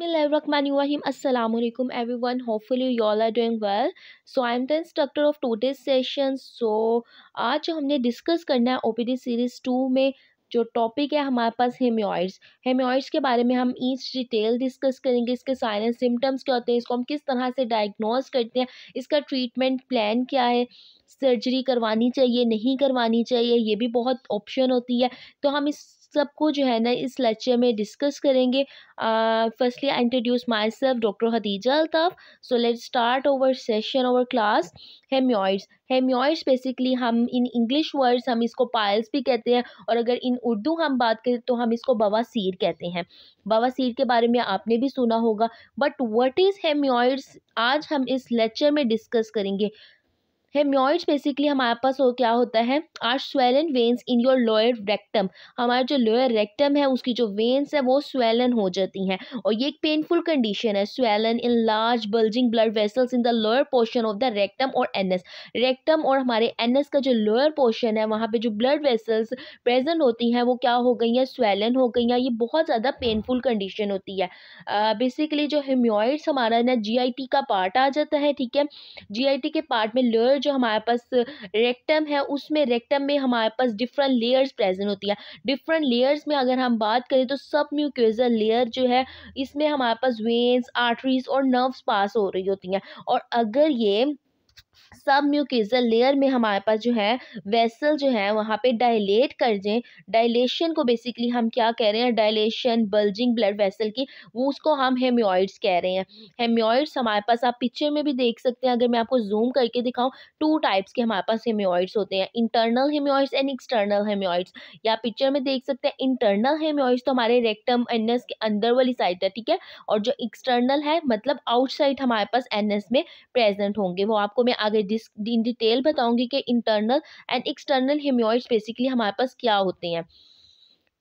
Bismillahirrahmanirrahim. Assalamualaikum everyone. Hopefully you all are doing well. So I am the instructor of today's session. So आज हमने discuss करना है OPD series 2 में जो topic है हमारे पास हेमोइड्स। हेमोइड्स के बारे में हम ईच डिटेल डिस्कस करेंगे। इसके साइन एंड सिम्टम्स क्या होते हैं, इसको हम किस तरह से डायग्नोज करते हैं, इसका ट्रीटमेंट प्लान क्या है, सर्जरी करवानी चाहिए नहीं करवानी चाहिए, ये भी बहुत ऑप्शन होती है। तो हम इस सबको जो है ना इस लेक्चर में डिस्कस करेंगे। Firstly I introduce myself, doctor Hadija Altaf. So let start over session over class. Haemorrhoids, haemorrhoids basically हम इन इंग्लिश वर्ड्स हम इसको पाइल्स भी कहते हैं, और अगर इन उर्दू हम बात करें तो हम इसको बवासीर कहते हैं। बवासीर के बारे में आपने भी सुना होगा, बट व्हाट इज़ हेमोइड्स आज हम इस लेक्चर में डिस्कस करेंगे। हेमोइड्स बेसिकली हमारे पास वो क्या होता है, are swollen veins in your lower rectum. हमारा जो लोअर रेक्टम है उसकी जो वेन्स है वो स्वेलन हो जाती हैं, और ये एक पेनफुल कंडीशन है। Swollen in large bulging blood vessels in the lower portion of the rectum और एनएस। रेक्टम और हमारे एनएस का जो लोअर पोर्शन है वहाँ पे जो ब्लड वेसल्स प्रेजेंट होती हैं वो क्या हो गई हैं, स्वेलन हो गई हैं। ये बहुत ज़्यादा पेनफुल कंडीशन होती है। बेसिकली जो हेमोइड्स हमारा ना GIT का पार्ट आ जाता है, ठीक है। GIT के पार्ट में लोअर जो हमारे पास रेक्टम है उसमें रेक्टम में हमारे पास डिफरेंट लेयर्स प्रेजेंट होती है। डिफरेंट लेयर्स में अगर हम बात करें तो सब म्यूकोसल लेयर जो है इसमें हमारे पास वेन्स, आर्टरीज और नर्व्स पास हो रही होती हैं, और अगर ये सब म्यूकोसल लेयर में हमारे पास जो है वेसल जो है वहाँ पे डायलेट कर दें, डायलेशन को बेसिकली हम क्या कह रहे हैं, डायलेशन बल्जिंग ब्लड वेसल की, वो उसको हम हेमोइड्स कह रहे हैं। हेमोइड्स हमारे पास आप पिक्चर में भी देख सकते हैं, अगर मैं आपको जूम करके दिखाऊं, 2 टाइप्स के हमारे पास हेमोइड्स होते हैं, internal haemorrhoids and external haemorrhoids. या आप पिक्चर में देख सकते हैं इंटरनल हेमोइड्स तो हमारे रेक्टम एनएस के अंदर वाली साइड है, ठीक है, और जो एक्सटर्नल है मतलब आउटसाइड हमारे पास एनएस में प्रेजेंट होंगे। वो आपको मैं आगे इन डिटेल बताऊंगी कि internal and external haemorrhoids basically हमारे पास क्या होते हैं।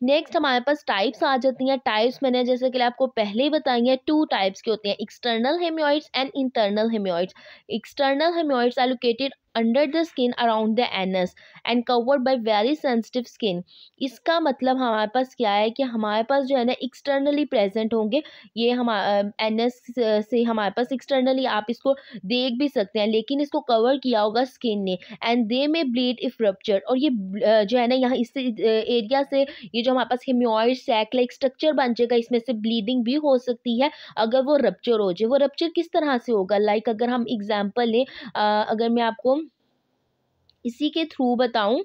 नेक्स्ट हमारे पास टाइप्स आ जाती हैं। टाइप्स मैंने जैसे कि आपको पहले ही बताई हैं, 2 टाइप्स के होते हैं, external haemorrhoids and internal haemorrhoids. External haemorrhoids are located under the skin around the anus and covered by very sensitive skin. इसका मतलब हमारे पास क्या है कि हमारे पास जो है ना एक्सटर्नली प्रेजेंट होंगे, ये हमारे एनस से हमारे पास एक्सटर्नली आप इसको देख भी सकते हैं, लेकिन इसको कवर किया होगा स्किन ने। एंड दे में ब्लीड इफ रप्चर, और ये जो है ना यहाँ इस एरिया से ये जो हमारे पास हेमोइड सैक लाइक स्ट्रक्चर बन जाएगा इसमें से ब्लीडिंग भी हो सकती है अगर वो रप्चर हो जाए। वो रप्चर किस तरह से होगा, लाइक अगर हम एग्जाम्पल लें, अगर मैं आपको इसी के थ्रू बताऊं,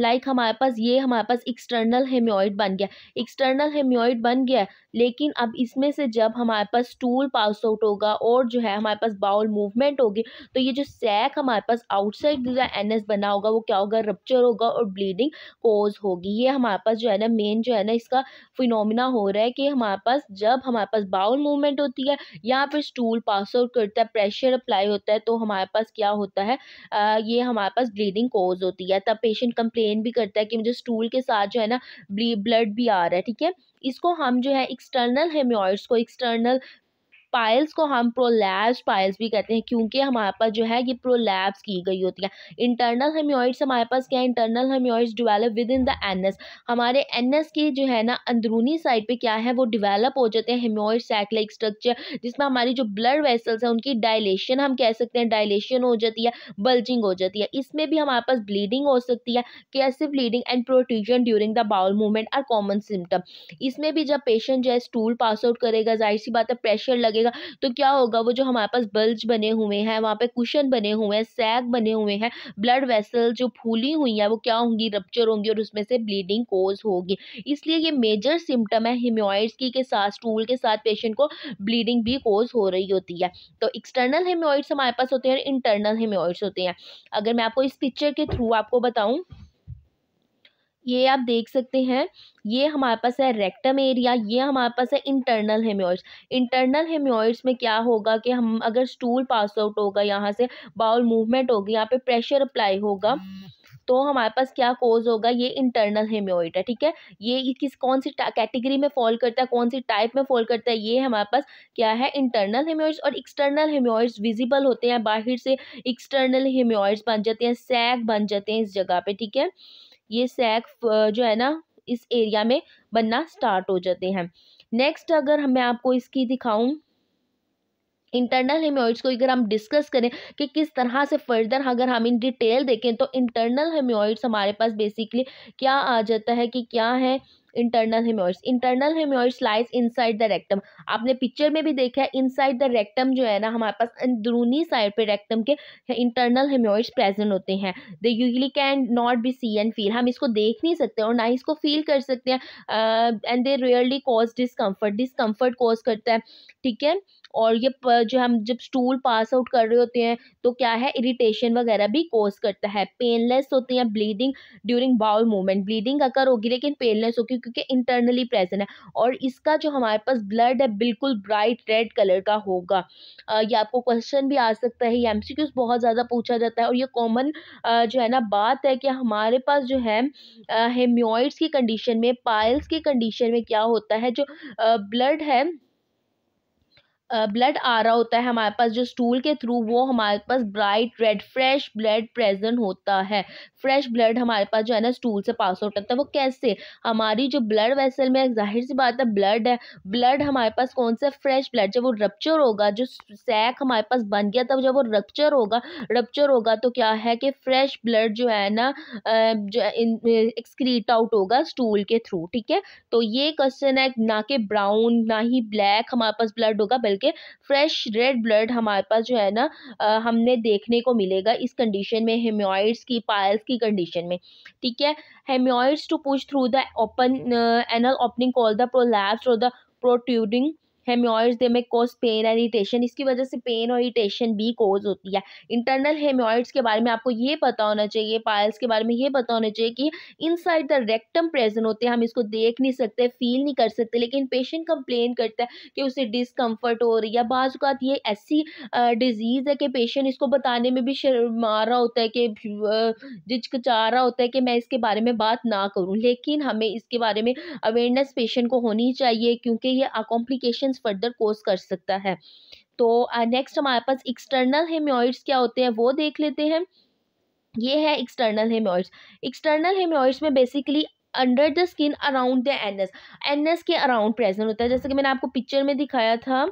लाइक हमारे पास ये हमारे पास एक्सटर्नल हेमोइड बन गया, एक्सटर्नल हेमोइड बन गया, लेकिन अब इसमें से जब हमारे पास स्टूल पास आउट होगा और जो है हमारे पास बाउल मूवमेंट होगी तो ये जो सैक हमारे पास आउटसाइड जो एनएस बना होगा वो क्या होगा, रप्चर होगा और ब्लीडिंग कोज होगी। ये हमारे पास जो है ना मेन जो है ना इसका फिनोमिना हो रहा है कि हमारे पास जब हमारे पास बाउल मूवमेंट होती है या फिर स्टूल पास आउट करता है, प्रेशर अप्लाई होता है, तो हमारे पास क्या होता है, ये हमारे पास ब्लीडिंग कोज होती है। तब पेशेंट कंप्लेन भी करता है कि मुझे स्टूल के साथ जो है ना ब्लड भी आ रहा है, ठीक है। इसको हम जो है एक्सटर्नल हेमोइड्स को, एक्सटर्नल पाइल्स को हम प्रोलैप्स पाइल्स भी कहते हैं क्योंकि हमारे पास जो है ये प्रोलैप्स की गई होती है। इंटरनल हेमोइड्स हमारे पास क्या है, internal haemorrhoids develop within the anus. हमारे एनएस की जो है ना अंदरूनी साइड पे क्या है वो डेवलप हो जाते हैं हेमोइड सैक लाइक स्ट्रक्चर, जिसमें हमारी जो ब्लड वेसल्स हैं उनकी डायलेशन हम कह सकते हैं, डायलेशन हो जाती है, बल्जिंग हो जाती है। इसमें भी हमारे पास ब्लीडिंग हो सकती है। कैसे bleeding and protrusion during the bowel movement are common symptom. इसमें भी जब पेशेंट जो है स्टूल पास आउट करेगा, जाहिर सी बात है प्रेशर लगे तो क्या होगा, वो जो हमारे पास बल्ज बने हुए हैं वहाँ पे कुशन बने हुए हैं, सैक बने हुए हैं, ब्लड वेसल जो फूली हुई हैं वो क्या होंगी, रप्चर होंगी और उसमें से ब्लीडिंग कोज होगी। इसलिए ये मेजर सिम्टम है हेमोइड्स की, के साथ स्टूल के साथ पेशेंट को ब्लीडिंग भी कोज हो रही होती है। तो एक्सटर्नल हेमोइड्स हमारे पास होते हैं और इंटरनल हेमोइड्स होते हैं। अगर मैं आपको इस पिक्चर के थ्रू आपको बताऊँ, ये आप देख सकते हैं, ये हमारे पास है रेक्टम एरिया, ये हमारे पास है इंटरनल हेमोइड्स। इंटरनल हेमोइड्स में क्या होगा कि हम अगर स्टूल पास आउट होगा, यहाँ से बाउल मूवमेंट होगी, यहाँ पे प्रेशर अप्लाई होगा, तो हमारे पास क्या कोज होगा, ये इंटरनल हेमोइड है, ठीक है। ये किस कौन सी कैटेगरी में फॉल करता है, कौन सी टाइप में फॉल करता है, ये हमारे पास क्या है, इंटरनल हेमोइड्स। और एक्सटर्नल हेमोइड्स विजिबल होते हैं बाहर से, एक्सटर्नल हेमोइड्स बन जाते हैं, सैक बन जाते हैं इस जगह पे, ठीक है। ये सैक जो है ना इस एरिया में बनना स्टार्ट हो जाते हैं। नेक्स्ट अगर मैं आपको इसकी दिखाऊं इंटरनल हेमोइड्स को अगर हम डिस्कस करें कि किस तरह से फर्दर अगर हम इन डिटेल देखें तो इंटरनल हेमोइड्स हमारे पास बेसिकली क्या आ जाता है कि क्या है internal haemorrhoids. Internal haemorrhoids lies inside the rectum. आपने पिक्चर में भी देखा है इनसाइड द रेक्टम जो है ना हमारे पास अंदरूनी साइड पे रेक्टम के इंटरनल हेमोइड्स प्रेजेंट होते हैं। They usually can not be see and feel, हम इसको देख नहीं सकते और ना ही इसको फील कर सकते हैं। And they rarely cause discomfort, discomfort cause करता है, ठीक है। और ये जो हम जब स्टूल पास आउट कर रहे होते हैं तो क्या है इरिटेशन वगैरह भी कॉज करता है। पेनलेस होते हैं, bleeding during bowel movement, bleeding अगर होगी लेकिन पेनलेस होगी क्योंकि इंटरनली प्रेजेंट है। और इसका जो हमारे पास ब्लड है बिल्कुल ब्राइट रेड कलर का होगा। ये आपको क्वेश्चन भी आ सकता है, ये एमसीक्यूज बहुत ज़्यादा पूछा जाता है। और ये कॉमन जो है ना बात है कि हमारे पास जो है हेमोइड्स की कंडीशन में, पाइल्स की कंडीशन में क्या होता है जो ब्लड है ब्लड आ रहा होता है हमारे पास जो स्टूल के थ्रू, वो हमारे पास bright red fresh blood present होता है। फ्रेश ब्लड हमारे पास जो है ना स्टूल से पास आउट होता है। वो कैसे? हमारी जो ब्लड वेसल में जाहिर सी बात है ब्लड है, ब्लड हमारे पास कौन सा फ्रेश ब्लड, जब वो रप्चर होगा, जो सैक हमारे पास बन गया तब जब वो रप्चर होगा, रप्चर होगा तो क्या है कि फ्रेश ब्लड जो है ना जो एक्सक्रीट आउट होगा स्टूल के थ्रू, ठीक है। तो ये क्वेश्चन है, ना कि ब्राउन ना ही ब्लैक हमारे पास ब्लड होगा के फ्रेश रेड ब्लड हमारे पास जो है ना हमने देखने को मिलेगा इस कंडीशन में, हेमोइड्स की पाइल्स की कंडीशन में, ठीक है। Haemorrhoids to push through the open anal opening call the prolapse और the protruding haemorrhoids they may cause pen and irritation. इसकी वजह से पेन और इरिटेशन भी कॉज होती है। इंटरनल हेमोइड्स के बारे में आपको ये पता होना चाहिए, पाइल्स के बारे में ये पता होना चाहिए कि इनसाइड द रेक्टम प्रेजेंट होते हैं, हम इसको देख नहीं सकते, फील नहीं कर सकते, लेकिन पेशेंट कंप्लेन करता है कि उसे डिस्कम्फर्ट हो रही है। बाज़ औक़ात ये ऐसी डिजीज़ है कि पेशेंट इसको बताने में भी शर्मा रहा होता है, कि झिझकचा रहा होता है कि मैं इसके बारे में बात ना करूँ, लेकिन हमें इसके बारे में अवेयरनेस पेशेंट को होनी चाहिए क्योंकि ये कॉम्प्लिकेशन फर्दर कोर्स कर सकता है। तो नेक्स्ट हमारे पास एक्सटर्नल हेमोइड्स क्या होते हैं वो देख लेते हैं। ये है एक्सटर्नल हेमोइड्स। एक्सटर्नल हेमोइड्स में basically under the skin around the anus, anus के अराउंड प्रेजेंट होता है। जैसे कि मैंने आपको पिक्चर में दिखाया था,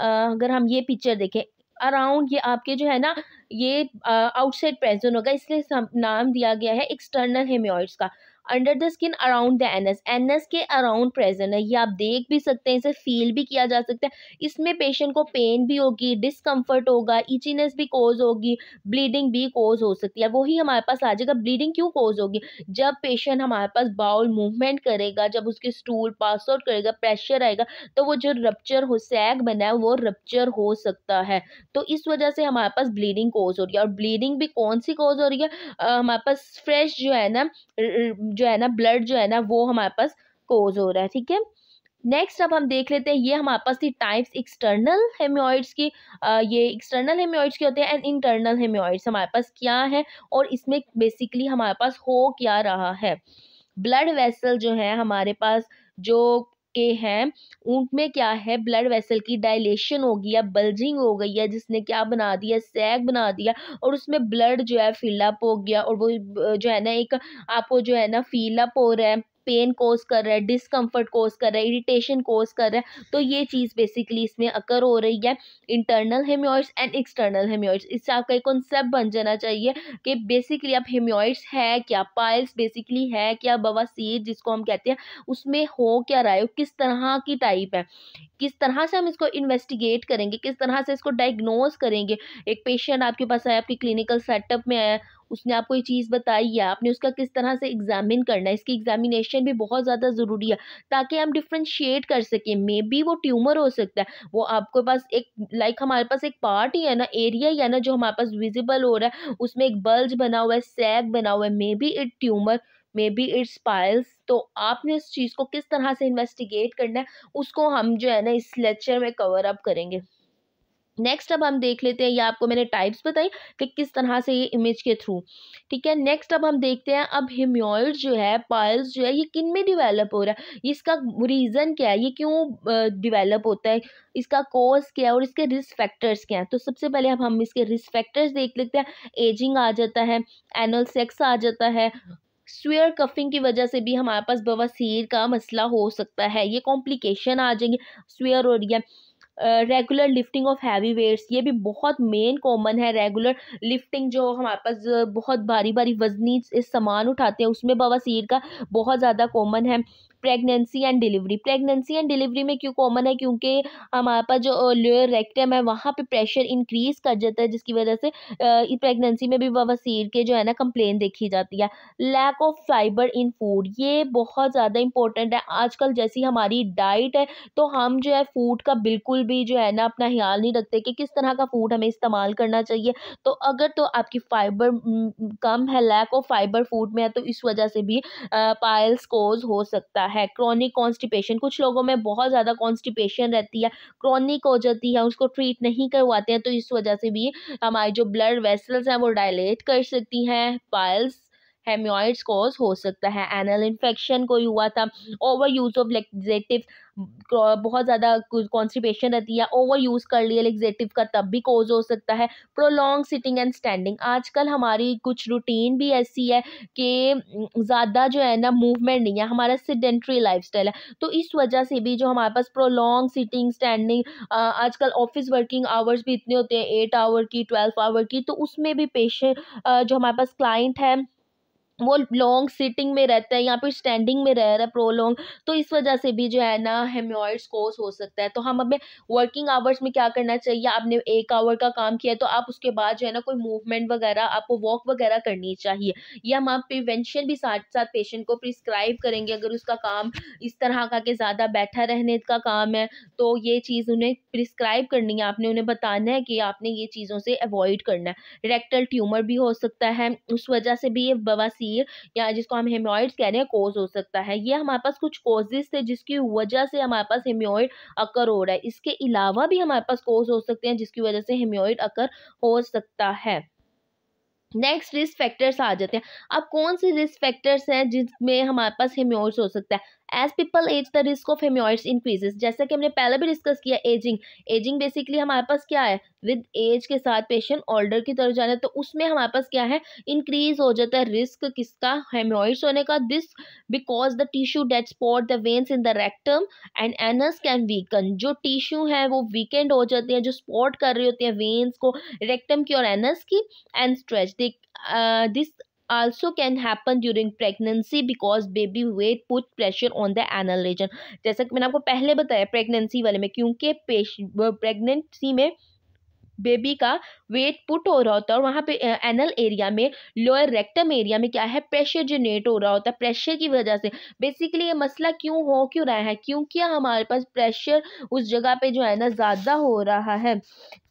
अगर हम ये पिक्चर देखें अराउंड, ये आपके जो है ना ये आउटसाइड प्रेजेंट होगा, इसलिए नाम दिया गया है एक्सटर्नल हेमोइड्स का। Under the skin around the anus, anus के अराउंड प्रेजेंट है। ये आप देख भी सकते हैं, इसे फील भी किया जा सकता है। इसमें पेशेंट को पेन भी होगी, डिस्कम्फर्ट होगा, इचीनेस भी कॉज होगी, ब्लीडिंग भी कॉज हो सकती है। वही हमारे पास आ जाएगा। ब्लीडिंग क्यों कॉज होगी? जब पेशेंट हमारे पास बाउल मूवमेंट करेगा, जब उसके स्टूल पास आउट करेगा, प्रेशर आएगा, तो वो जो रप्चर हो सैग बना है वो रप्चर हो सकता है। तो इस वजह से हमारे पास ब्लीडिंग कॉज हो रही है। और ब्लीडिंग भी कौन सी कॉज हो रही है? हमारे पास फ्रेश जो है ना ब्लड जो है ना वो हमारे पास कॉज हो रहा है, ठीक है। नेक्स्ट अब हम देख लेते हैं, ये हमारे पास थी टाइप्स एक्सटर्नल हेमोइड्स की। ये एक्सटर्नल हेमोइड्स के होते हैं एंड इंटरनल हेमोइड्स हमारे पास क्या है और इसमें बेसिकली हमारे पास हो क्या रहा है। ब्लड वेसल जो है हमारे पास जो के हैं उनमें क्या है, ब्लड वेसल की डायलेशन हो गई है, बल्जिंग हो गई है, जिसने क्या बना दिया, सैग बना दिया और उसमें ब्लड जो है फिलअप हो गया और वो जो है ना एक आपको जो है ना फिलअप हो रहा है, पेन कोज कर रहा है, डिस्कम्फर्ट कोज कर रहा है, इरिटेशन कोज कर रहा है। तो ये चीज़ बेसिकली इसमें अकर हो रही है, internal haemorrhoids and external haemorrhoids. इससे आपका एक कॉन्सेप्ट बन जाना चाहिए कि बेसिकली आप हेमोइड्स है क्या, पाइल्स बेसिकली है क्या, बवासीर जिसको हम कहते हैं, उसमें हो क्या रहा है, किस तरह की टाइप है, किस तरह से हम इसको इन्वेस्टिगेट करेंगे, किस तरह से इसको डायग्नोज करेंगे। एक पेशेंट आपके पास आया, आपकी क्लिनिकल सेटअप में आया, उसने आपको ये चीज़ बताई है, आपने उसका किस तरह से एग्जामिन करना है। इसकी एग्जामिनेशन भी बहुत ज़्यादा ज़रूरी है ताकि हम डिफ्रेंशिएट कर सकें। मे बी वो ट्यूमर हो सकता है, वो आपके पास एक लाइक हमारे पास एक पार्ट ही है ना, एरिया ही है ना जो हमारे पास विजिबल हो रहा है, उसमें एक बल्ज बना हुआ है, सैग बना हुआ है, may be it tumour, may be it's piles. तो आपने इस चीज़ को किस तरह से इन्वेस्टिगेट करना है उसको हम जो है ना इस लेक्चर में कवर अप करेंगे। नेक्स्ट अब हम देख लेते हैं, ये आपको मैंने टाइप्स बताई कि किस तरह से ये इमेज के थ्रू, ठीक है। नेक्स्ट अब हम देखते हैं, अब हेमोइड जो है, पाइल्स जो है, ये किन में डिवेलप हो रहा है, इसका रीज़न क्या है, ये क्यों डिवेलप होता है, इसका कॉज क्या है और इसके रिस्क फैक्टर्स क्या हैं। तो सबसे पहले अब हम इसके रिस्क फैक्टर्स देख लेते हैं। एजिंग आ जाता है, एनल सेक्स आ जाता है, स्वेयर कफिंग की वजह से भी हमारे पास बवासीर का मसला हो सकता है, ये कॉम्प्लिकेशन आ जाएंगे स्वेयर और ये regular lifting of heavy weights, ये भी बहुत मेन कॉमन है। रेगुलर लिफ्टिंग जो हमारे पास बहुत भारी भारी वजनी सामान उठाते हैं उसमें बवासीर का बहुत ज़्यादा कॉमन है। Pregnancy and delivery, pregnancy and delivery में क्यों कॉमन है, क्योंकि हमारे पास जो लोअर रेक्टम है वहाँ पे प्रेशर इंक्रीज़ कर जाता है, जिसकी वजह से प्रेगनेंसी में भी बवासीर के जो है ना कंप्लेन देखी जाती है। Lack of fibre in food, ये बहुत ज़्यादा इंपॉर्टेंट है। आजकल जैसी हमारी डाइट है तो हम जो है फूड का बिल्कुल भी जो है ना अपना ख्याल नहीं रखते कि किस तरह का फूड हमें इस्तेमाल करना चाहिए। तो अगर तो आपकी फाइबर कम है, लैक ऑफ फाइबर फूड में है, तो इस वजह से भी पाइल्स कोज हो सकता है। क्रॉनिक कॉन्स्टिपेशन, कुछ लोगों में बहुत ज़्यादा कॉन्स्टिपेशन रहती है, क्रॉनिक हो जाती है, उसको ट्रीट नहीं करवाते हैं, तो इस वजह से भी हमारे जो ब्लड वेसल्स हैं वो डायलेट कर सकती हैं, पाइल्स हेमोइड्स कॉज हो सकता है। एनल इन्फेक्शन कोई हुआ था, ओवर यूज़ ऑफ लैक्सेटिव, बहुत ज़्यादा कॉन्स्टिपेशन रहती है, ओवर यूज़ कर लिया लैक्सेटिव का, तब भी कॉज हो सकता है। प्रोलॉन्ग सिटिंग एंड स्टैंडिंग, आजकल हमारी कुछ रूटीन भी ऐसी है कि ज़्यादा जो है ना मूवमेंट नहीं है, हमारा सिडेंट्री लाइफस्टाइल है, तो इस वजह से भी जो हमारे पास प्रोलॉन्ग सिटिंग स्टैंडिंग, आजकल ऑफिस वर्किंग आवर्स भी इतने होते हैं 8 आवर की, 12 आवर की, तो उसमें भी पेशेंट जो हमारे पास क्लाइंट है वो लॉन्ग सिटिंग में रहता है या फिर स्टैंडिंग में रह रहा है प्रोलॉन्ग, तो इस वजह से भी जो है ना हेमोइड्स कोज हो सकता है। तो हम अपने वर्किंग आवर्स में क्या करना चाहिए, आपने 1 आवर का काम किया है तो आप उसके बाद जो है ना कोई मूवमेंट वगैरह, आपको वॉक वगैरह करनी चाहिए। या हम आप प्रिवेंशन भी साथ साथ पेशेंट को प्रिस्क्राइब करेंगे, अगर उसका काम इस तरह का कि ज़्यादा बैठा रहने का काम है तो ये चीज़ उन्हें प्रिस्क्राइब करनी है, आपने उन्हें बताना है कि आपने ये चीज़ों से अवॉइड करना है। रेक्टल ट्यूमर भी हो सकता है, उस वजह से भी ये बवासीर या जिसको हम हेमोइड्स कह रहे हैं कोज हो सकता है। ये हमारे पास कुछ कोजेस थे जिसकी वजह से हमारे पास हेमोइड अकर हो रहा है, इसके अलावा भी हमारे पास कोज हो सकते हैं जिसकी वजह से हेमोइड अकर हो सकता है। नेक्स्ट रिस्क फैक्टर्स आ जाते हैं, अब कौन से रिस्क फैक्टर्स हैं जिसमें हमारे पास हेमोइड्स हो सकता है। As people age the risk of haemorrhoids increases, जैसा कि हमने पहले भी डिस्कस किया एजिंग, एजिंग बेसिकली हमारे पास क्या है, विद एज के साथ पेशेंट ऑल्डर की तरफ जाना है, तो उसमें हमारे पास क्या है, इंक्रीज हो जाता है रिस्क किसका, हेमोइड्स होने का। This because the tissue that support the veins in the rectum and anus can weaken, जो टिश्यू है वो वीकेंड हो जाते हैं, जो स्पॉट कर रही होती है वेन्स को रेक्टम की और एनस की, and stretch. This also can happen during pregnancy because baby weight put pressure on the anal region। जैसा कि मैंने आपको पहले बताया प्रेगनेंसी वाले में, क्योंकि प्रेगनेंसी में बेबी का वेट पुट हो रहा होता है और वहाँ पे एनल एरिया में, लोअर रेक्टम एरिया में क्या है, प्रेशर जनरेट हो रहा होता है। प्रेशर की वजह से बेसिकली ये मसला क्यों रहा है, क्योंकि हमारे पास प्रेशर उस जगह पे जो है ना ज़्यादा हो रहा है,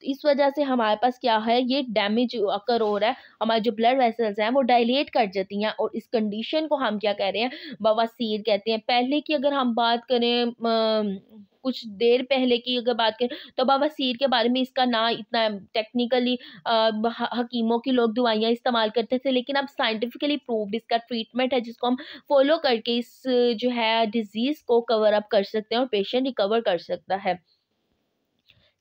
इस वजह से हमारे पास क्या है, ये डैमेज अकर हो रहा है, हमारे जो ब्लड वेसल्स हैं वो डायलेट कर जाती हैं, और इस कंडीशन को हम क्या कह रहे हैं, बवासीर कहते हैं। पहले की अगर हम बात करें कुछ देर पहले की अगर बात करें तो बवासीर के बारे में इसका ना इतना टेक्निकली हकीमों की लोग दवाइयाँ इस्तेमाल करते थे, लेकिन अब साइंटिफिकली प्रूव्ड इसका ट्रीटमेंट है जिसको हम फॉलो करके इस जो है डिजीज़ को कवर अप कर सकते हैं और पेशेंट रिकवर कर सकता है।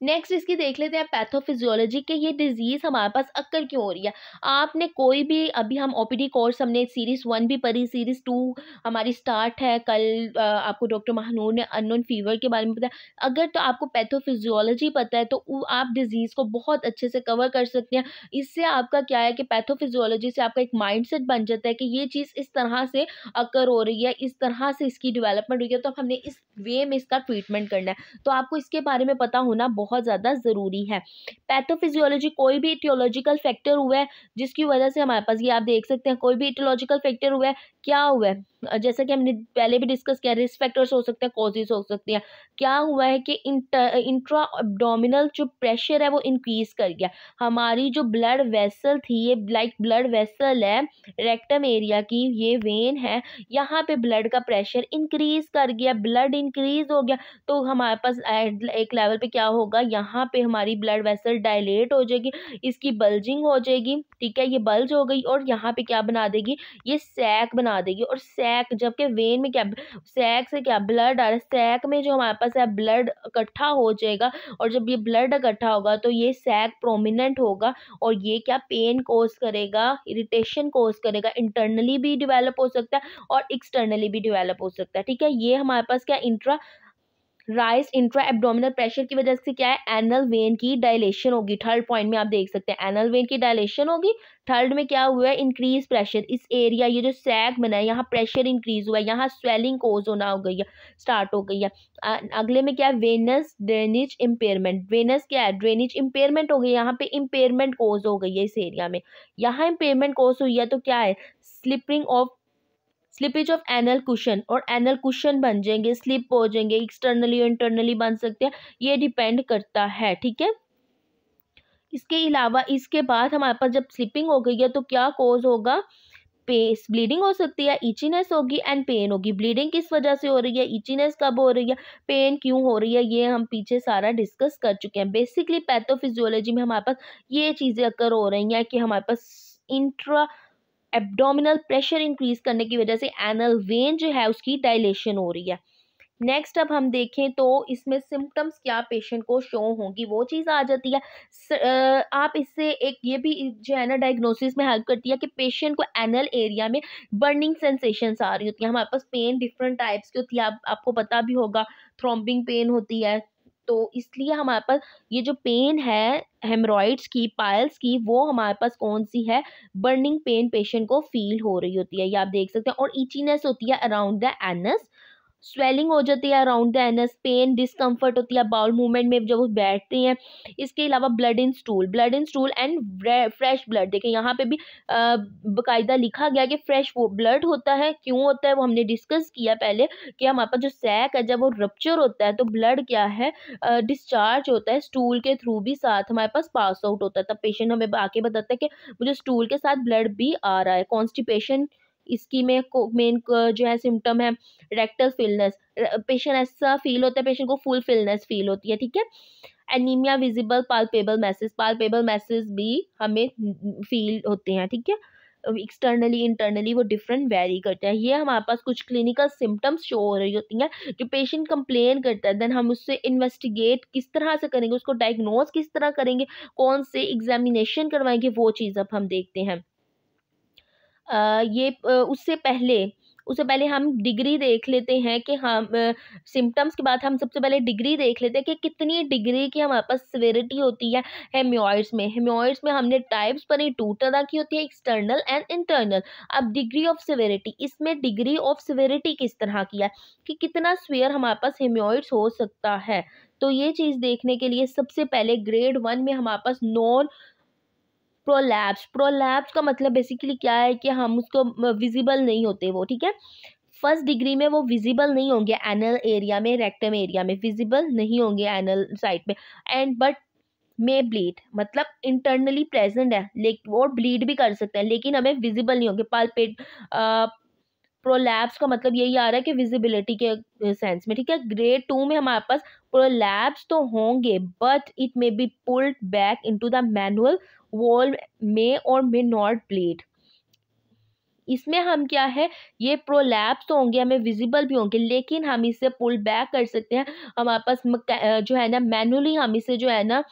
नेक्स्ट इसकी देख लेते हैं पैथोफिजियोलॉजी के, ये डिजीज़ हमारे पास अक्कर क्यों हो रही है। आपने कोई भी, अभी हम ओपीडी कोर्स हमने सीरीज़ 1 भी पढ़ी, सीरीज़ 2 हमारी स्टार्ट है कल, आपको डॉक्टर महानूर ने अननोन फीवर के बारे में बताया। अगर तो आपको पैथोफिजियोलॉजी पता है तो आप डिजीज़ को बहुत अच्छे से कवर कर सकते हैं। इससे आपका क्या है कि पैथोफिजियोलॉजी से आपका एक माइंड सेट बन जाता है कि ये चीज़ इस तरह से अक्कर हो रही है, इस तरह से इसकी डेवलपमेंट हुई है, तो हमने इस वे में इसका ट्रीटमेंट करना है, तो आपको इसके बारे में पता होना बहुत ज़्यादा ज़रूरी है। पैथोफिजियोलॉजी कोई भी इटियोलॉजिकल फैक्टर हुआ है जिसकी वजह से हमारे पास, ये आप देख सकते हैं, कोई भी इटियोलॉजिकल फैक्टर हुआ है, क्या हुआ है, जैसा कि हमने पहले भी डिस्कस किया, रिस्क फैक्टर्स हो सकते हैं, कॉजेस हो सकते हैं। क्या हुआ है कि इंट्रा एब्डोमिनल जो प्रेशर है वो इंक्रीज कर गया, हमारी जो ब्लड वेसल थी, ये लाइक ब्लड वेसल है रेक्टम एरिया की, ये वेन है, यहाँ पे ब्लड का प्रेशर इंक्रीज कर गया, ब्लड इंक्रीज हो गया, तो हमारे पास एक लेवल पे क्या होगा, यहाँ पे हमारी ब्लड वेसल डायलेट हो जाएगी, इसकी बल्जिंग हो जाएगी, ठीक है, ये बल्ज हो गई और यहाँ पे क्या बना देगी, ये सैक बना आ देगी। और सैक, जबकि वेन में क्या, सैक से क्या ब्लड आ रहा है, सैक में जो हमारे पास है ब्लड इकट्ठा हो जाएगा और जब ये ब्लड इकट्ठा होगा तो ये सैक प्रोमिनेंट होगा और ये क्या पेन कोज करेगा, इरिटेशन कोज करेगा। इंटरनली भी डिवेलप हो सकता है और एक्सटर्नली भी डिवेलप हो सकता है। ठीक है, ये हमारे पास क्या intra rise intra abdominal pressure की वजह से क्या है, एनल वेन की डायलेशन होगी। थर्ड पॉइंट में आप देख सकते हैं एनल वेन की डायलेशन होगी। थर्ड में क्या हुआ है, इंक्रीज प्रेशर इस एरिया, ये जो सैक बना है यहाँ प्रेशर इंक्रीज हुआ है, यहाँ स्वेलिंग कोज होना हो गई है, स्टार्ट हो गई है। अगले में क्या है, वेनस ड्रेनेज इम्पेयरमेंट। वेनस क्या है, ड्रेनेज इम्पेयरमेंट हो गई, यहाँ पे इम्पेयरमेंट कोज हो गई है इस एरिया में, यहाँ इम्पेयरमेंट कोज हुई है तो क्या है slipping of slippage of anal cushion, और एनल कुशन बन जाएंगे, स्लिप हो जाएंगे, एक्सटर्नली और इंटरनली बन सकते हैं, ये डिपेंड करता है। ठीक है, इसके अलावा इसके बाद हमारे पास जब स्लिपिंग हो गई है तो क्या कोज होगा, पेस ब्लीडिंग हो सकती है, ईचीनेस होगी एंड पेन होगी। ब्लीडिंग किस वजह से हो रही है, ईचीनेस कब हो रही है, पेन क्यों हो रही है, ये हम पीछे सारा डिस्कस कर चुके हैं। बेसिकली पैथोफिजियोलॉजी में हमारे पास ये चीज़ें अक्सर हो रही हैं कि हमारे पास इंट्रा एब्डोमिनल प्रेशर इंक्रीज करने की वजह से एनल वेन जो है उसकी डायलेशन हो रही है। नेक्स्ट अब हम देखें तो इसमें सिम्टम्स क्या पेशेंट को शो होंगी, वो चीज़ आ जाती है। आप इससे एक ये भी जो है ना डायग्नोसिस में हेल्प करती है कि पेशेंट को एनल एरिया में बर्निंग सेंसेशंस आ रही होती है। हमारे पास पेन डिफरेंट टाइप्स की होती है, आपको पता भी होगा, थ्रॉम्बिंग पेन होती है, तो इसलिए हमारे पास ये जो पेन है हेमरॉइड्स की, पाइल्स की, वो हमारे पास कौन सी है, बर्निंग पेन पेशेंट को फील हो रही होती है, ये आप देख सकते हैं। और इचीनेस होती है अराउंड द एनस, स्वेलिंग हो जाती है around the anus, pain discomfort होती है बाउल मूवमेंट में जब वो बैठते हैं। इसके अलावा blood in stool, blood in stool and fresh blood, देखें यहाँ पे भी बाकायदा लिखा गया कि फ्रेश वो ब्लड होता है, क्यों होता है वो हमने डिस्कस किया पहले कि हमारे पास जो सैक है जब वो रप्चर होता है तो ब्लड क्या है डिस्चार्ज होता है, स्टूल के थ्रू भी साथ हमारे पास पास आउट होता है। तब पेशेंट हमें आके बताता है कि मुझे स्टूल के साथ ब्लड भी आ रहा है। कॉन्स्टिपेशन इसकी में मेन जो है सिम्टम है, रेक्टल फिलनेस, पेशेंट ऐसा फील होता है, पेशेंट को फुल फिलनेस फील होती है। ठीक है, anaemia, visible palpable masses, palpable masses भी हमें फील होते हैं। ठीक है, एक्सटर्नली इंटरनली वो डिफरेंट वेरी करता है। ये हमारे पास कुछ क्लिनिकल सिम्टम्स शो हो रही होती हैं। जो पेशेंट कंप्लेन करता है देन हम उससे इन्वेस्टिगेट किस तरह से करेंगे, उसको डायग्नोज किस तरह करेंगे, कौन से एग्जामिनेशन करवाएंगे, वो चीज़ अब हम देखते हैं। उससे पहले हम डिग्री देख लेते हैं कि हम सिम्टम्स के बाद हम सबसे पहले डिग्री देख लेते हैं कि कितनी डिग्री की हमारे पास सेवेरिटी होती है हेमोइड्स में। हेमोइड्स में हमने टाइप्स पर ही 2 तरह की होती है, एक्सटर्नल एंड इंटरनल। अब डिग्री ऑफ सेवेरिटी, इसमें डिग्री ऑफ सेवेरिटी किस तरह की है कि कितना स्वेयर हमारे पास हेमोइड्स हो सकता है, तो ये चीज़ देखने के लिए सबसे पहले ग्रेड 1 में हमारे पास नॉन प्रोलैप्स, प्रोलैप्स का मतलब बेसिकली क्या है कि हम उसको विजिबल नहीं होते वो। ठीक है, फर्स्ट डिग्री में वो विजिबल नहीं होंगे एनल एरिया में, रेक्टम एरिया में विजिबल नहीं होंगे एनल साइड में, एंड बट मे ब्लीड, मतलब इंटरनली प्रेजेंट है लेकिन वो ब्लीड भी कर सकते हैं लेकिन हमें विजिबल नहीं होंगे। पाल्पेट प्रोलैप्स का मतलब यही आ रहा है कि विजिबिलिटी के सेंस में। ठीक है, ग्रेड 2 में हमारे पास प्रोलैप्स तो होंगे but it may be pulled back into the manual wall में और मे नॉट ब्लीड। इसमें हम क्या है, ये प्रोलैप्स तो होंगे, हमें विजिबल भी होंगे लेकिन हम इसे पुल बैक कर सकते हैं, हमारे पास जो है ना मैनुअली हम इसे जो है ना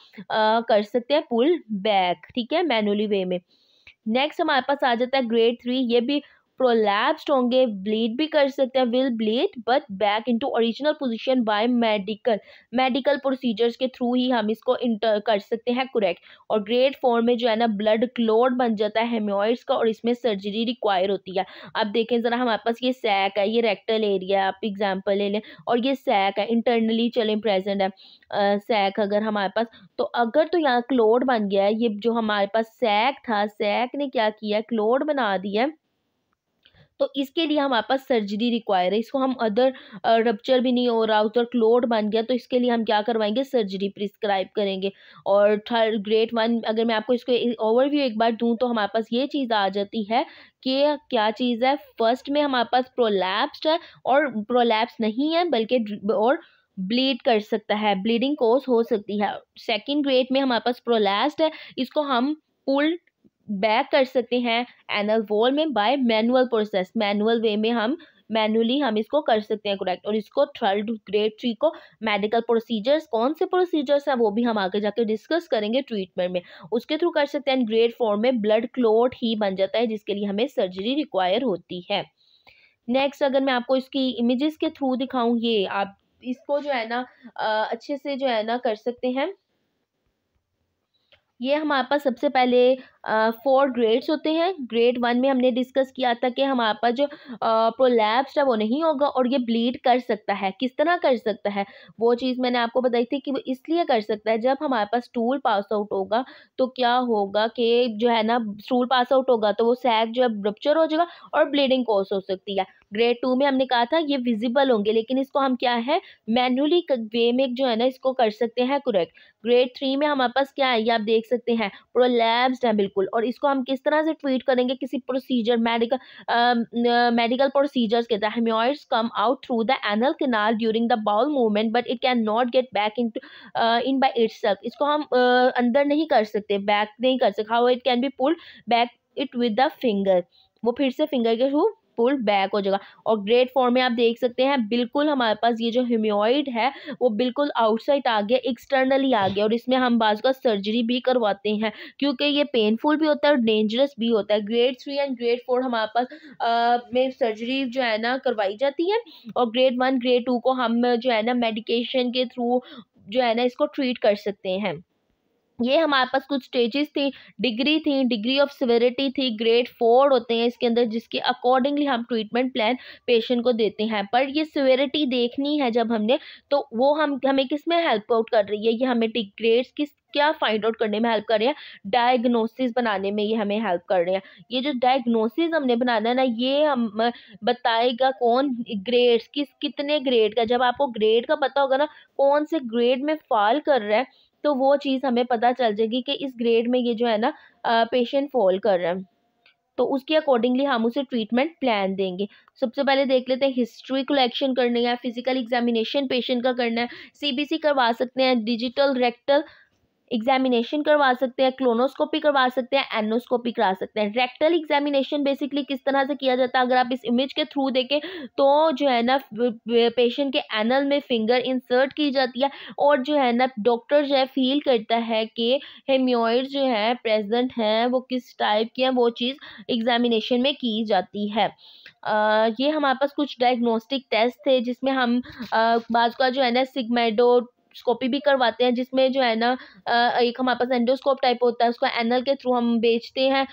कर सकते हैं पुल बैक। ठीक है, मैनुअली वे में। नेक्स्ट हमारे पास आ जाता है ग्रेड 3, ये भी प्रोलैप्स्ड होंगे, ब्लीड भी कर सकते हैं, will bleed but back into original position by medical procedures के थ्रू ही हम इसको इंटर कर सकते हैं, करेक्ट। और ग्रेड 4 में जो है ना ब्लड क्लोट बन जाता है हेमोइड्स का और इसमें सर्जरी रिक्वायर होती है। अब देखें ज़रा हमारे पास ये सैक है, ये रेक्टल एरिया है, आप एग्जाम्पल ले लें, और ये सैक है इंटरनली चले प्रेजेंट है सैक अगर हमारे पास, तो अगर तो यहाँ क्लोट बन गया है, ये जो हमारे पास सैक था, सैक ने क्या किया, क्लोट बना दिया, तो इसके लिए हमारे पास सर्जरी रिक्वायर है। इसको हम अदर रप्चर भी नहीं हो रहा, उधर क्लोट बन गया, तो इसके लिए हम क्या करवाएंगे, सर्जरी प्रिस्क्राइब करेंगे। और थर्ड ग्रेड 1 अगर मैं आपको इसको ओवरव्यू एक बार दूं तो हमारे पास ये चीज़ आ जाती है कि क्या चीज़ है, फर्स्ट में हमारे पास प्रोलैप्स्ड है और प्रोलैप्स नहीं है बल्कि और ब्लीड कर सकता है, ब्लीडिंग कोज हो सकती है। सेकेंड ग्रेड में हमारे पास प्रोलैप्स्ड है, इसको हम पुल बैक कर सकते हैं एनल वॉल में by manual process, manual way में हम मैनुअली हम इसको कर सकते हैं करेक्ट। और इसको थर्ड ग्रेड 3 को मेडिकल प्रोसीजर्स, कौन से प्रोसीजर्स हैं वो भी हम आगे जाके डिस्कस करेंगे ट्रीटमेंट में, उसके थ्रू कर सकते हैं। ग्रेड 4 में ब्लड क्लोट ही बन जाता है जिसके लिए हमें सर्जरी रिक्वायर होती है। नेक्स्ट अगर मैं आपको इसकी इमेजेस के थ्रू दिखाऊँ, ये आप इसको जो है ना अच्छे से जो है ना कर सकते हैं। ये हमारे पास सबसे पहले 4 ग्रेड्स होते हैं। ग्रेड 1 में हमने डिस्कस किया था कि हमारे पास जो प्रोलैप्स है वो नहीं होगा और ये ब्लीड कर सकता है। किस तरह कर सकता है वो चीज़ मैंने आपको बताई थी कि वो इसलिए कर सकता है जब हमारे पास स्टूल पास आउट होगा तो क्या होगा कि जो है ना स्टूल पास आउट होगा तो वो सैक जो है रप्चर हो जाएगा और ब्लीडिंग कॉज हो सकती है। ग्रेड 2 में हमने कहा था ये विजिबल होंगे लेकिन इसको हम क्या है मैनुअली वे में जो है ना इसको कर सकते हैं करेक्ट। ग्रेड 3 में हमारे पास क्या है, ये आप देख सकते हैं प्रोलैप्स्ड है बिल्कुल, और इसको हम किस तरह से ट्रीट करेंगे किसी प्रोसीजर मेडिकल प्रोसीजर्स के तहत। Hemorrhoids come out through the anal canal during the bowel movement but it can not get back in by itself. इसको हम अंदर नहीं कर सकते, बैक नहीं कर सकते। How it can be pulled back it with the finger, वो फिर से फिंगर के थ्रू पुल बैक हो जाएगा। और ग्रेड 4 में आप देख सकते हैं बिल्कुल हमारे पास ये जो हेमोइड है वो बिल्कुल आउटसाइड आ गया, एक्सटर्नली आ गया, और इसमें हम बाजू का सर्जरी भी करवाते हैं क्योंकि ये पेनफुल भी होता है और डेंजरस भी होता है। ग्रेड 3 एंड ग्रेड 4 हमारे पास में सर्जरी जो है ना करवाई जाती है। और ग्रेड 1 ग्रेड 2 को हम जो है ना मेडिकेशन के थ्रू जो है ना इसको ट्रीट कर सकते हैं। ये हमारे पास कुछ स्टेजेस थी, डिग्री ऑफ सिविरिटी थी। ग्रेड 4 होते हैं इसके अंदर जिसके अकॉर्डिंगली हम ट्रीटमेंट प्लान पेशेंट को देते हैं। पर ये सिविरिटी देखनी है जब हमने, तो वो हम हमें किस में हेल्प आउट कर रही है, ये हमें ग्रेड्स किस क्या फाइंड आउट करने में हेल्प कर रहे हैं, डायग्नोसिस बनाने में ये हमें हेल्प कर रहे हैं। ये जो डायग्नोसिस हमने बनाना है ना ये हम बताएगा कौन ग्रेड्स किस कितने ग्रेड का, जब आपको ग्रेड का पता होगा ना कौन से ग्रेड में फॉल कर रहा है तो वो चीज़ हमें पता चल जाएगी कि इस ग्रेड में ये जो है ना पेशेंट फॉल कर रहा है, तो उसके अकॉर्डिंगली हम उसे ट्रीटमेंट प्लान देंगे। सबसे पहले देख लेते हैं हिस्ट्री कलेक्शन करनी है, फिजिकल एग्जामिनेशन पेशेंट का करना है, सीबीसी करवा सकते हैं, डिजिटल रेक्टल एग्जामिनेशन करवा सकते हैं, क्लोनोस्कोपी करवा सकते हैं, एनोस्कोपी करा सकते हैं। रेक्टल एग्जामिनेशन बेसिकली किस तरह से किया जाता है, अगर आप इस इमेज के थ्रू देखें तो जो है ना पेशेंट के एनल में फिंगर इंसर्ट की जाती है और जो है ना डॉक्टर जो है फील करता है कि हेमोइड जो है प्रेजेंट हैं वो किस टाइप की हैं, वो चीज़ एग्जामिनेशन में की जाती है। ये हमारे पास कुछ डायग्नोस्टिक टेस्ट थे जिसमें हम बाज का जो है ना सिग्मेडो स्कोपी भी करवाते हैं जिसमें जो है ना एक हमारे पास एंडोस्कोप टाइप होता है, उसको एनल के थ्रू हम बेचते हैं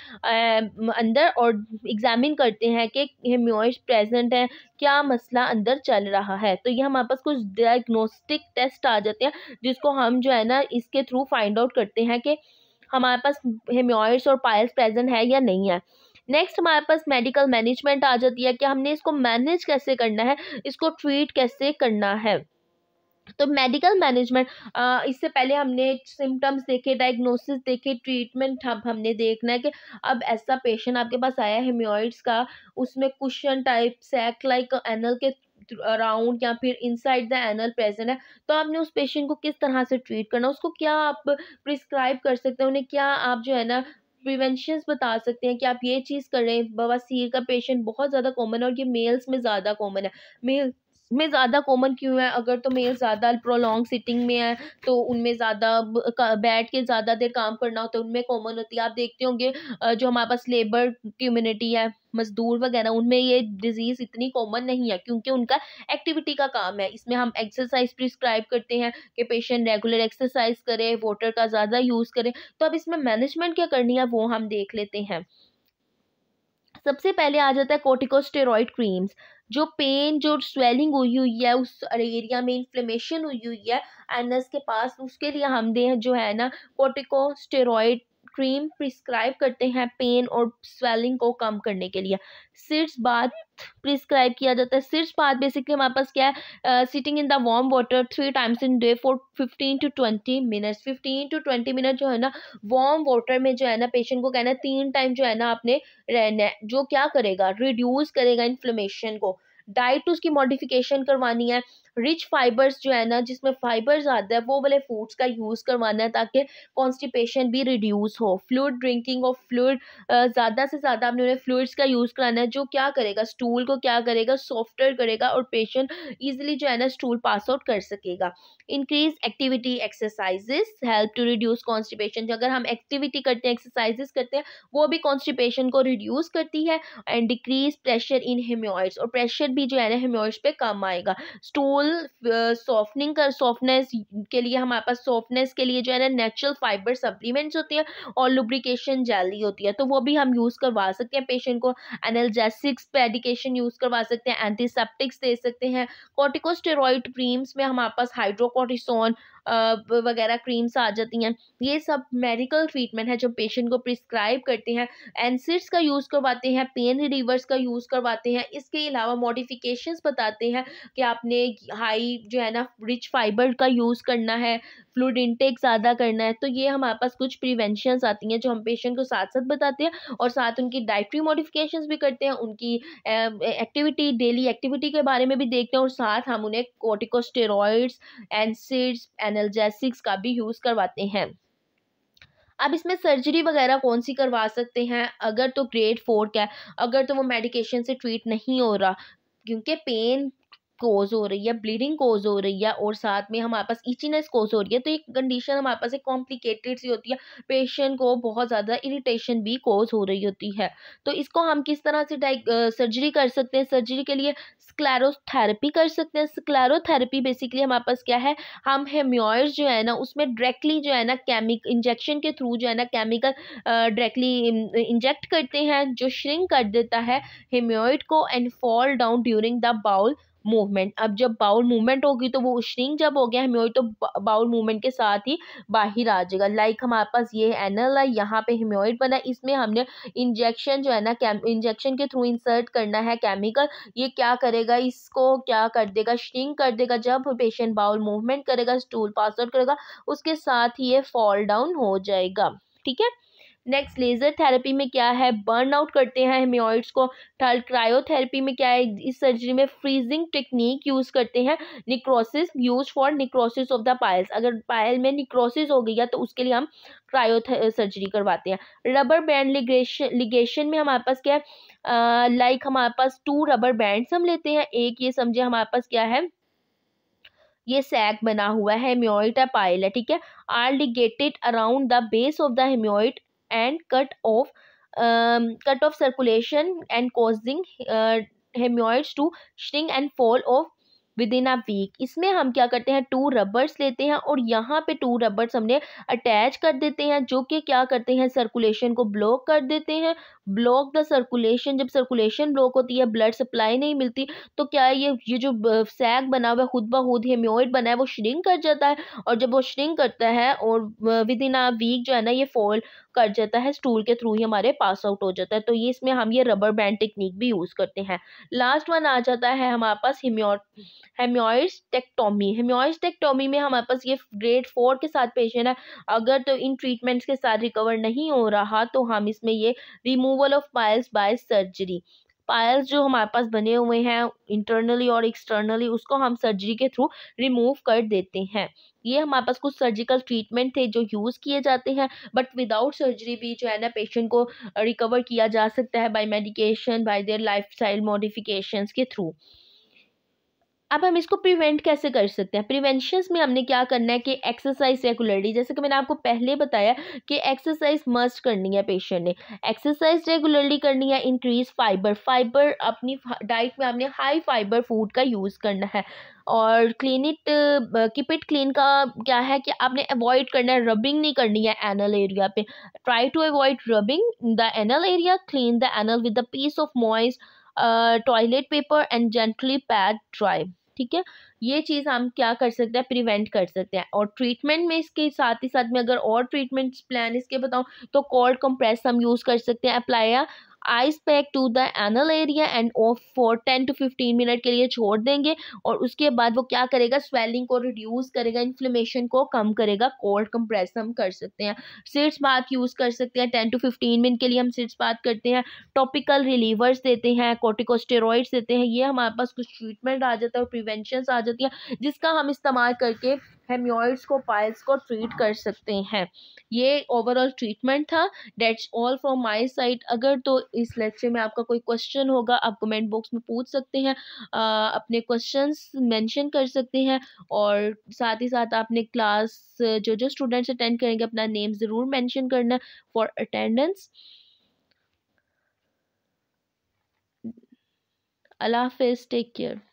अंदर और एग्जामिन करते हैं कि हेमोइड प्रेजेंट है, क्या मसला अंदर चल रहा है। तो ये हमारे पास कुछ डायग्नोस्टिक टेस्ट आ जाते हैं जिसको हम जो है ना इसके थ्रू फाइंड आउट करते हैं कि हमारे पास हेमोइड्स और पाइल्स प्रेजेंट है या नहीं है। नेक्स्ट हमारे पास मेडिकल मैनेजमेंट आ जाती है कि हमने इसको मैनेज कैसे करना है, इसको ट्रीट कैसे करना है। तो मेडिकल मैनेजमेंट, इससे पहले हमने सिम्टम्स देखे, डायग्नोसिस देखे, ट्रीटमेंट हमने देखना है कि अब ऐसा पेशेंट आपके पास आया है हेमोइड्स का, उसमें cushion type sac like anal के अराउंड या फिर इनसाइड द एनल प्रेजेंट है, तो आपने उस पेशेंट को किस तरह से ट्रीट करना, उसको क्या आप प्रिस्क्राइब कर सकते हैं, उन्हें क्या आप जो है ना प्रिवेंशंस बता सकते हैं कि आप ये चीज़ करें। बवासीर का पेशेंट बहुत ज़्यादा कॉमन है और ये मेल्स में ज़्यादा कॉमन है। मेल में ज़्यादा कॉमन क्यों है, अगर तो मेल ज़्यादा प्रोलॉन्ग सिटिंग में है तो उनमें ज़्यादा बैठ के ज़्यादा देर काम करना होता है, उनमें कॉमन होती है। आप देखते होंगे जो हमारे पास लेबर कम्युनिटी है, मजदूर वगैरह, उनमें ये डिजीज़ इतनी कॉमन नहीं है क्योंकि उनका एक्टिविटी का काम है। इसमें हम एक्सरसाइज प्रिस्क्राइब करते हैं कि पेशेंट रेगुलर एक्सरसाइज करे, वाटर का ज़्यादा यूज़ करे। तो अब इसमें मैनेजमेंट क्या करनी है वो हम देख लेते हैं। सबसे पहले आ जाता है कोर्टिकोस्टेरॉइड क्रीम्स, जो पेन जो स्वेलिंग हुई हुई है उस एरिया में, इन्फ्लेमेशन हुई हुई है एनस के पास, उसके लिए हम दे जो है ना कोर्टिकोस्टेरॉइड क्रीम प्रिस्क्राइब करते हैं पेन और स्वेलिंग को कम करने के लिए। सिर्स बात प्रिस्क्राइब किया जाता है। सिर्स बात बेसिकली हमारे पास क्या है, sitting in the warm water 3 times in day for 15 to 20 minutes. 15 to 20 minute जो है ना वार्म वाटर में जो है ना पेशेंट को कहना है 3 टाइम जो है ना आपने रहना है, जो क्या करेगा रिड्यूस करेगा इन्फ्लेमेशन को। डाइट उसकी मॉडिफिकेशन करवानी है, रिच फाइबर्स जो है ना, जिसमें फाइबर्स आता है, वो वाले फूड्स का यूज़ करवाना है ताकि कॉन्स्टिपेशन भी रिड्यूस हो। फ्लूइड ड्रिंकिंग और फ्लूइड ज़्यादा से ज़्यादा आपने उन्हें फ्लूइड्स का यूज़ कराना है, जो क्या करेगा, स्टूल को क्या करेगा, सॉफ्टर करेगा और पेशेंट ईजिली जो है ना स्टूल पास आउट कर सकेगा। Increase activity exercises help to reduce constipation. अगर हम एक्टिविटी करते हैं, एक्सरसाइजेस करते हैं, वो भी कॉन्स्टिपेशन को रिड्यूस करती है। And decrease pressure in hemorrhoids, और प्रेशर भी जो है ना हेमोइड्स पे कम आएगा। स्टूल सॉफ्टनिंग का, सॉफ्टनेस के लिए हमारे पास सॉफ्टनेस के लिए जो है ना नेचुरल फाइबर सप्लीमेंट्स होती है और लुब्रिकेशन जेली होती है, तो वो भी हम यूज़ करवा सकते हैं पेशेंट को। एनाल्जेसिक्स मेडिकेशन यूज़ करवा सकते हैं, एंटीसेप्टिक्स दे सकते हैं। कॉर्टिकोस्टेरॉइड क्रीम्स में हमारे पास हाइड्रोकॉर्टिसोन वगैरह क्रीम्स आ जाती हैं। ये सब मेडिकल ट्रीटमेंट है जो पेशेंट को प्रिस्क्राइब करते हैं। एनसिड्स का यूज़ करवाते हैं, पेन रिलीवर्स का यूज़ करवाते हैं। इसके अलावा मॉडिफिकेशंस बताते हैं कि आपने हाई जो है ना रिच फाइबर का यूज़ करना है, फ्लूइड इंटेक ज़्यादा करना है। तो ये हमारे पास कुछ प्रिवेंशंस आती हैं जो हम पेशेंट को साथ साथ बताते हैं, और साथ उनकी डाइटरी मॉडिफिकेशंस भी करते हैं, उनकी एक्टिविटी, डेली एक्टिविटी के बारे में भी देखते हैं, और साथ हम उन्हें कॉर्टिकोस्टेरॉइड्स, एनसिड्स, एनाल्जेसिक्स का भी यूज़ करवाते हैं। अब इसमें सर्जरी वगैरह कौन सी करवा सकते हैं? अगर तो ग्रेड 4 का है, अगर तो वो मेडिकेशन से ट्रीट नहीं हो रहा क्योंकि पेन कोज हो रही है, ब्लीडिंग कोज हो रही है, और साथ में हमारे पास इचीनेस कोज हो रही है, तो ये कंडीशन हमारे पास एक कॉम्प्लिकेटेड सी होती है, पेशेंट को बहुत ज़्यादा इरिटेशन भी कोज हो रही होती है। तो इसको हम किस तरह से सर्जरी कर सकते हैं? सर्जरी के लिए स्क्लेरोथेरेपी कर सकते हैं। स्क्लेरोथेरेपी बेसिकली हमारे पास क्या है, हम हेमोइड्स जो है ना उसमें डायरेक्टली जो है ना केमिकल इंजेक्शन के थ्रू जो है ना केमिकल डायरेक्टली इंजेक्ट करते हैं, जो श्रिंक कर देता है हेमोइड को and fall down during the bowel movement. अब जब बाउल मूवमेंट होगी तो वो श्रिंक जब हो गया हेमोइड तो बाउल मूवमेंट के साथ ही बाहर आ जाएगा। लाइक हमारे पास ये एनल है, यहाँ पे हेमोइड बना, इसमें हमने इंजेक्शन जो है ना इंजेक्शन के थ्रू इंसर्ट करना है केमिकल। ये क्या करेगा, इसको क्या कर देगा, श्रिंक कर देगा। जब पेशेंट बाउल मूवमेंट करेगा, स्टूल पास आउट करेगा, उसके साथ ही ये फॉल डाउन हो जाएगा। ठीक है। नेक्स्ट लेज़र थेरेपी में क्या है, बर्न आउट करते हैं हेमोइड्स को। थर्ड क्रायोथेरेपी में क्या है, इस सर्जरी में फ्रीजिंग टेक्निक यूज़ करते हैं। Necrosis use for necrosis of the piles, अगर पायल में निक्रोसिस हो गई है तो उसके लिए हम क्रायोथे सर्जरी करवाते हैं। रबर बैंड लिगेशन में हमारे पास क्या है, लाइक हमारे पास 2 रबर बैंड्स हम लेते हैं। एक ये समझे हमारे पास क्या है, ये सैक बना हुआ है, हेमोइड है, पायल है, ठीक है। Are ligated around the base of the hemorrhoid and cut off circulation and causing hemorrhoids to shrink and fall off within a week। इसमें हम क्या करते हैं, 2 रबर्स लेते हैं और यहाँ पे 2 रबर्स हमने अटैच कर देते हैं, जो कि क्या करते हैं सर्कुलेशन को ब्लॉक कर देते हैं। ब्लॉक द सर्कुलेशन, जब सर्कुलेशन ब्लॉक होती है, ब्लड सप्लाई नहीं मिलती, तो क्या ये जो सैक बना हुआ है खुद ब खुद हेमोइड बना है वो श्रिंक कर जाता है, और जब वो श्रिंक करता है और विदिन अ वीक जो है ना ये फॉल कर जाता है, स्टूल के थ्रू ही हमारे पास आउट हो जाता है। तो ये इसमें हम ये रबर बैंड टेक्निक भी यूज़ करते हैं। लास्ट वन आ जाता है हमारे पास हेमोइड्सटेक्टोमी। हेमोइड्सटेक्टोमी में हमारे पास ये ग्रेड 4 के साथ पेशेंट है, अगर तो इन ट्रीटमेंट्स के साथ रिकवर नहीं हो रहा तो हम इसमें ये removal of piles by surgery, piles जो हमारे पास बने हुए हैं इंटरनली और एक्सटर्नली, उसको हम सर्जरी के थ्रू रिमूव कर देते हैं। ये हमारे पास कुछ सर्जिकल ट्रीटमेंट थे जो यूज़ किए जाते हैं, बट विदाउट सर्जरी भी जो है ना पेशेंट को रिकवर किया जा सकता है by medication, by their lifestyle modifications के थ्रू। अब हम इसको प्रिवेंट कैसे कर सकते हैं? प्रिवेंशंस में हमने क्या करना है कि एक्सरसाइज रेगुलरली, जैसे कि मैंने आपको पहले बताया कि एक्सरसाइज मस्ट करनी है पेशेंट ने, एक्सरसाइज रेगुलरली करनी है। इंक्रीज फाइबर अपनी डाइट में आपने हाई फाइबर फूड का यूज़ करना है। और कीप इट क्लीन का क्या है कि आपने अवॉइड करना है, रबिंग नहीं करनी है एनल एरिया पे। Try to avoid rubbing the anal area, clean the anal with the piece of moist toilet paper and gently pad dry. ठीक है, ये चीज़ हम क्या कर सकते हैं, प्रिवेंट कर सकते हैं। और ट्रीटमेंट में इसके साथ ही साथ में अगर और ट्रीटमेंट्स प्लान इसके बताऊं तो कोल्ड कंप्रेस हम यूज़ कर सकते हैं। Apply ice pack to the anal area and off for 10 to 15 minute के लिए छोड़ देंगे और उसके बाद वो क्या करेगा, स्वेलिंग को रिड्यूस करेगा, इन्फ्लेमेशन को कम करेगा। कोल्ड कंप्रेस हम कर सकते हैं, सिट्स बाथ यूज़ कर सकते हैं, 10 to 15 मिनट के लिए हम सिट्स बाथ करते हैं। टॉपिकल रिलीवर्स देते हैं, कॉर्टिकोस्टेरॉइड्स देते हैं, ये हमारे पास कुछ ट्रीटमेंट आ जाता है और प्रिवेंशंस आ जाती हैं जिसका हम इस्तेमाल करके हेमोइड्स को, पाइल्स को ट्रीट कर सकते हैं। ये ओवरऑल ट्रीटमेंट था। That's all from my side. अगर तो इस लेक्चर में आपका कोई क्वेश्चन होगा आप कमेंट बॉक्स में पूछ सकते हैं, अपने क्वेश्चंस मेंशन कर सकते हैं और साथ ही साथ आपने क्लास जो जो स्टूडेंट्स अटेंड करेंगे अपना नेम ज़रूर मेंशन करना फॉर अटेंडेंस। अल्लाह हाफिज़, टेक केयर।